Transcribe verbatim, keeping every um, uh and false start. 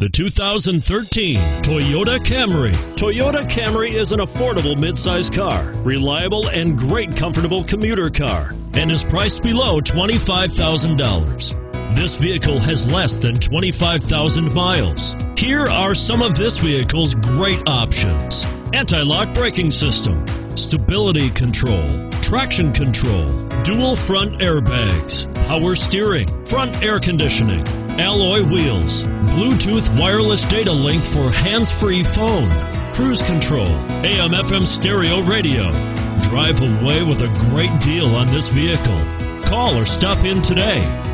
The two thousand thirteen Toyota Camry. Toyota Camry is an affordable mid-size car, reliable and great comfortable commuter car, and is priced below twenty-five thousand dollars. This vehicle has less than twenty-five thousand miles. Here are some of this vehicle's great options: anti-lock braking system, stability control, traction control, dual front airbags, power steering, front air conditioning, alloy wheels, Bluetooth wireless data link for hands-free phone, cruise control, A M F M stereo radio. Drive away with a great deal on this vehicle. Call or stop in today.